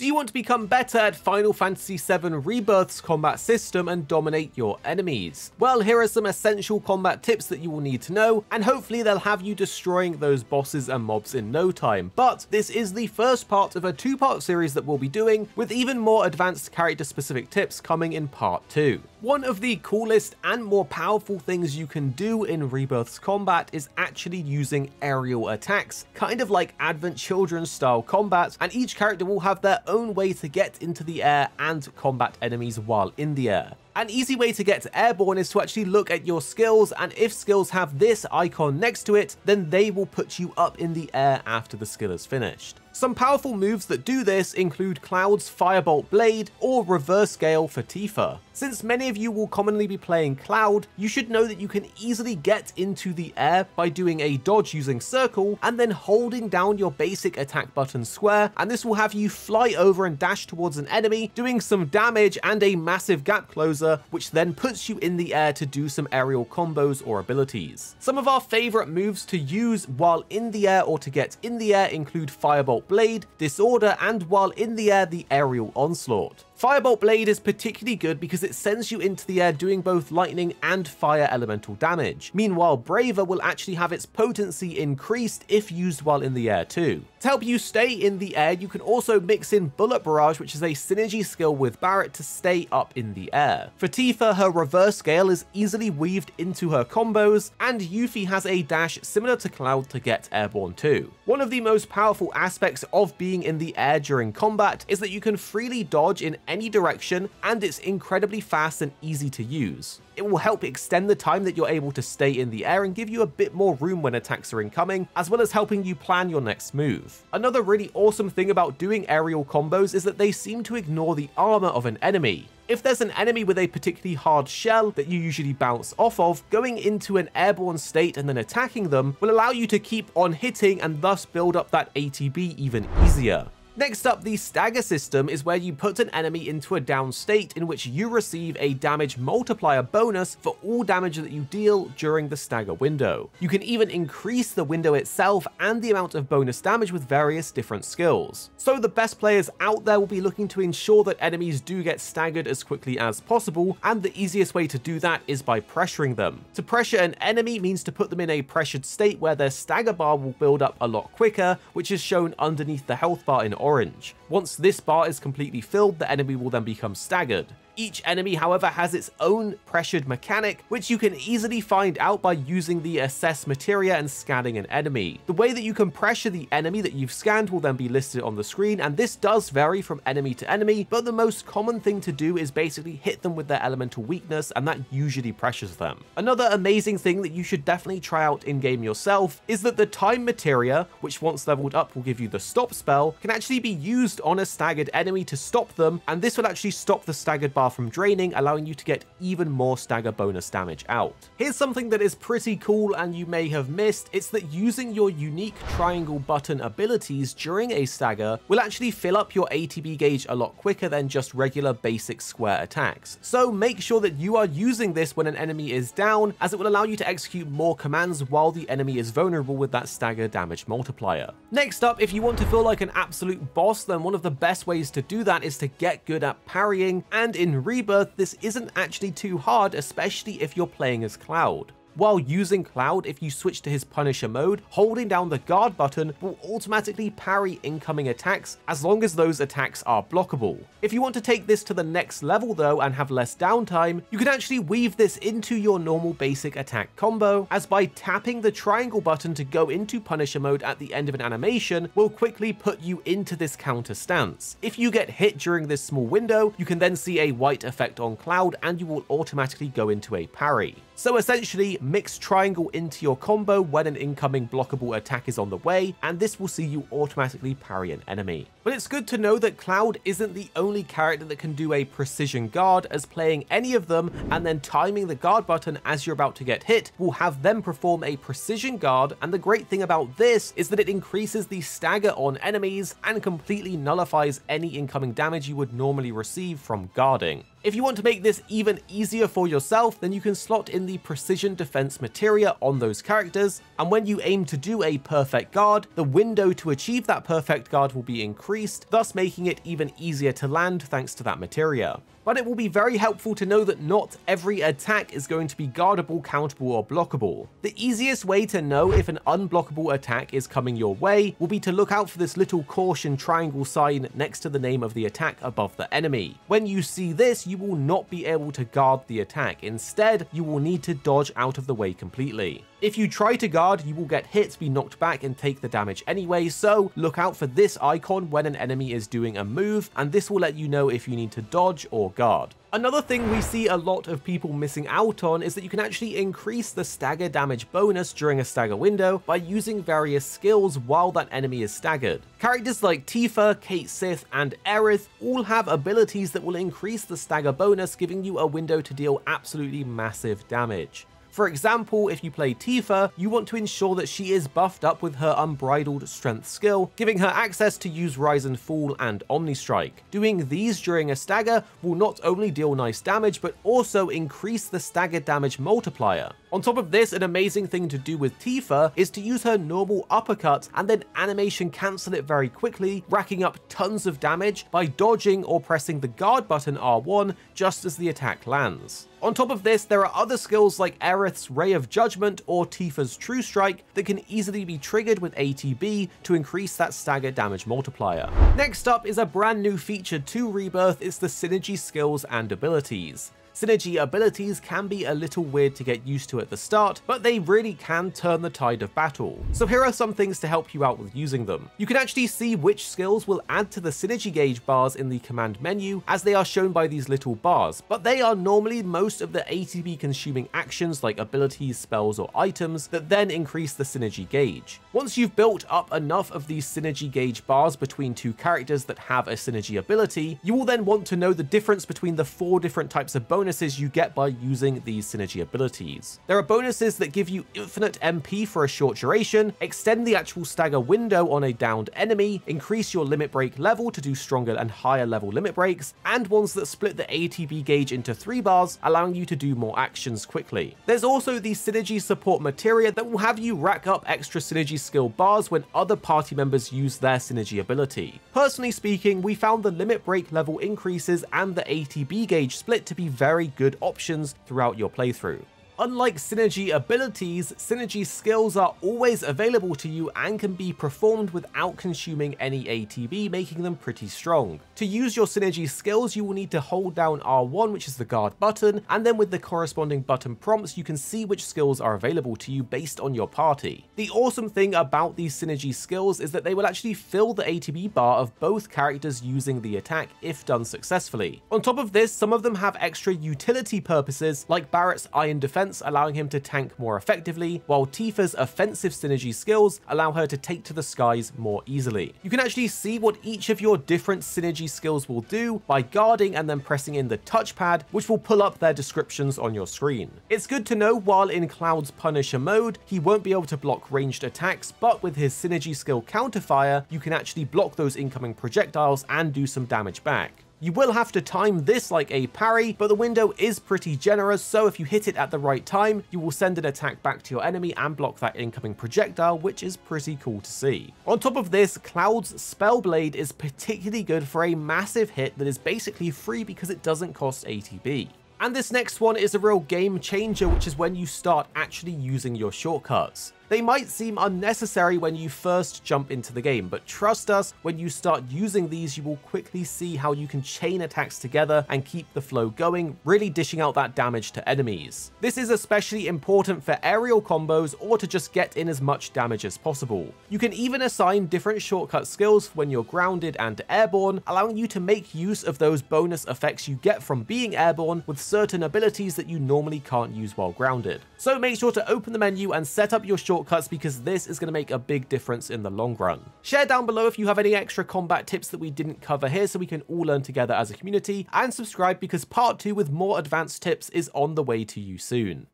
Do you want to become better at Final Fantasy VII Rebirth's combat system and dominate your enemies? Well, here are some essential combat tips that you will need to know, and hopefully they'll have you destroying those bosses and mobs in no time. But this is the first part of a two-part series that we'll be doing, with even more advanced character-specific tips coming in part 2. One of the coolest and more powerful things you can do in Rebirth's combat is actually using aerial attacks, kind of like Advent Children style combat, and each character will have their own way to get into the air and combat enemies while in the air. An easy way to get airborne is to actually look at your skills, and if skills have this icon next to it, then they will put you up in the air after the skill is finished. Some powerful moves that do this include Cloud's Firebolt Blade or Reverse Gale for Tifa. Since many of you will commonly be playing Cloud, you should know that you can easily get into the air by doing a dodge using circle and then holding down your basic attack button square, and this will have you fly over and dash towards an enemy, doing some damage and a massive gap closer, which then puts you in the air to do some aerial combos or abilities. Some of our favorite moves to use while in the air or to get in the air include Firebolt Blade, Disorder, and while in the air, the Aerial Onslaught. Firebolt Blade is particularly good because it sends you into the air doing both lightning and fire elemental damage. Meanwhile, Braver will actually have its potency increased if used while in the air too. To help you stay in the air, you can also mix in Bullet Barrage, which is a synergy skill with Barret to stay up in the air. For Tifa, her Reverse Scale is easily weaved into her combos, and Yuffie has a dash similar to Cloud to get airborne too. One of the most powerful aspects of being in the air during combat is that you can freely dodge in any direction, and it's incredibly fast and easy to use. It will help extend the time that you're able to stay in the air and give you a bit more room when attacks are incoming, as well as helping you plan your next move. Another really awesome thing about doing aerial combos is that they seem to ignore the armor of an enemy. If there's an enemy with a particularly hard shell that you usually bounce off of, going into an airborne state and then attacking them will allow you to keep on hitting and thus build up that ATB even easier. Next up, the stagger system is where you put an enemy into a down state in which you receive a damage multiplier bonus for all damage that you deal during the stagger window. You can even increase the window itself and the amount of bonus damage with various different skills. So the best players out there will be looking to ensure that enemies do get staggered as quickly as possible, and the easiest way to do that is by pressuring them. To pressure an enemy means to put them in a pressured state where their stagger bar will build up a lot quicker, which is shown underneath the health bar in orange. Once this bar is completely filled, the enemy will then become staggered. Each enemy, however, has its own pressured mechanic, which you can easily find out by using the Assess Materia and scanning an enemy. The way that you can pressure the enemy that you've scanned will then be listed on the screen, and this does vary from enemy to enemy, but the most common thing to do is basically hit them with their elemental weakness, and that usually pressures them. Another amazing thing that you should definitely try out in-game yourself is that the Time Materia, which once leveled up will give you the stop spell, can actually be used on a staggered enemy to stop them, and this will actually stop the staggered bar from draining, allowing you to get even more stagger bonus damage out. Here's something that is pretty cool and you may have missed. It's that using your unique triangle button abilities during a stagger will actually fill up your ATB gauge a lot quicker than just regular basic square attacks. So make sure that you are using this when an enemy is down, as it will allow you to execute more commands while the enemy is vulnerable with that stagger damage multiplier. Next up, if you want to feel like an absolute boss, then one of the best ways to do that is to get good at parrying, and in Rebirth, this isn't actually too hard, especially if you're playing as Cloud. While using Cloud, if you switch to his Punisher mode, holding down the guard button will automatically parry incoming attacks as long as those attacks are blockable. If you want to take this to the next level though and have less downtime, you can actually weave this into your normal basic attack combo, as by tapping the triangle button to go into Punisher mode at the end of an animation will quickly put you into this counter stance. If you get hit during this small window, you can then see a white effect on Cloud and you will automatically go into a parry. So essentially, mix triangle into your combo when an incoming blockable attack is on the way, and this will see you automatically parry an enemy. But it's good to know that Cloud isn't the only character that can do a precision guard, as playing any of them and then timing the guard button as you're about to get hit will have them perform a precision guard, and the great thing about this is that it increases the stagger on enemies and completely nullifies any incoming damage you would normally receive from guarding. If you want to make this even easier for yourself, then you can slot in the Precision Defense Materia on those characters, and when you aim to do a perfect guard, the window to achieve that perfect guard will be increased, thus making it even easier to land thanks to that materia. But it will be very helpful to know that not every attack is going to be guardable, countable, or blockable. The easiest way to know if an unblockable attack is coming your way will be to look out for this little caution triangle sign next to the name of the attack above the enemy. When you see this, you will not be able to guard the attack. Instead, you will need to dodge out of the way completely. If you try to guard, you will get hit, be knocked back, and take the damage anyway, so look out for this icon when an enemy is doing a move, and this will let you know if you need to dodge or guard. Another thing we see a lot of people missing out on is that you can actually increase the stagger damage bonus during a stagger window by using various skills while that enemy is staggered. Characters like Tifa, Kate Sith, and Aerith all have abilities that will increase the stagger bonus, giving you a window to deal absolutely massive damage. For example, if you play Tifa, you want to ensure that she is buffed up with her Unbridled Strength skill, giving her access to use Rise and Fall and Omni Strike. Doing these during a stagger will not only deal nice damage, but also increase the stagger damage multiplier. On top of this, an amazing thing to do with Tifa is to use her normal uppercut and then animation cancel it very quickly, racking up tons of damage by dodging or pressing the guard button R1 just as the attack lands. On top of this, there are other skills like Aerith's Ray of Judgment or Tifa's True Strike that can easily be triggered with ATB to increase that stagger damage multiplier. Next up is a brand new feature to Rebirth, it's the Synergy skills and abilities. Synergy abilities can be a little weird to get used to at the start, but they really can turn the tide of battle. So here are some things to help you out with using them. You can actually see which skills will add to the synergy gauge bars in the command menu, as they are shown by these little bars, but they are normally most of the ATB consuming actions like abilities, spells, or items that then increase the synergy gauge. Once you've built up enough of these synergy gauge bars between two characters that have a synergy ability, you will then want to know the difference between the four different types of bonus you get by using these synergy abilities. There are bonuses that give you infinite MP for a short duration, extend the actual stagger window on a downed enemy, increase your limit break level to do stronger and higher level limit breaks, and ones that split the ATB gauge into 3 bars, allowing you to do more actions quickly. There's also the Synergy Support Materia that will have you rack up extra synergy skill bars when other party members use their synergy ability. Personally speaking, we found the limit break level increases and the ATB gauge split to be very good options throughout your playthrough. Unlike synergy abilities, synergy skills are always available to you and can be performed without consuming any ATB, making them pretty strong. To use your synergy skills, you will need to hold down R1, which is the guard button, and then with the corresponding button prompts, you can see which skills are available to you based on your party. The awesome thing about these synergy skills is that they will actually fill the ATB bar of both characters using the attack if done successfully. On top of this, some of them have extra utility purposes, like Barrett's Iron Defense, allowing him to tank more effectively, while Tifa's offensive synergy skills allow her to take to the skies more easily. You can actually see what each of your different synergy skills will do by guarding and then pressing in the touchpad, which will pull up their descriptions on your screen. It's good to know while in Cloud's Punisher mode, he won't be able to block ranged attacks, but with his synergy skill Counterfire, you can actually block those incoming projectiles and do some damage back. You will have to time this like a parry, but the window is pretty generous, so if you hit it at the right time, you will send an attack back to your enemy and block that incoming projectile, which is pretty cool to see. On top of this, Cloud's Spellblade is particularly good for a massive hit that is basically free because it doesn't cost ATB. And this next one is a real game changer, which is when you start actually using your shortcuts. They might seem unnecessary when you first jump into the game, but trust us, when you start using these, you will quickly see how you can chain attacks together and keep the flow going, really dishing out that damage to enemies. This is especially important for aerial combos or to just get in as much damage as possible. You can even assign different shortcut skills when you're grounded and airborne, allowing you to make use of those bonus effects you get from being airborne with certain abilities that you normally can't use while grounded. So make sure to open the menu and set up your shortcuts because this is going to make a big difference in the long run. Share down below if you have any extra combat tips that we didn't cover here so we can all learn together as a community, and subscribe because part 2 with more advanced tips is on the way to you soon.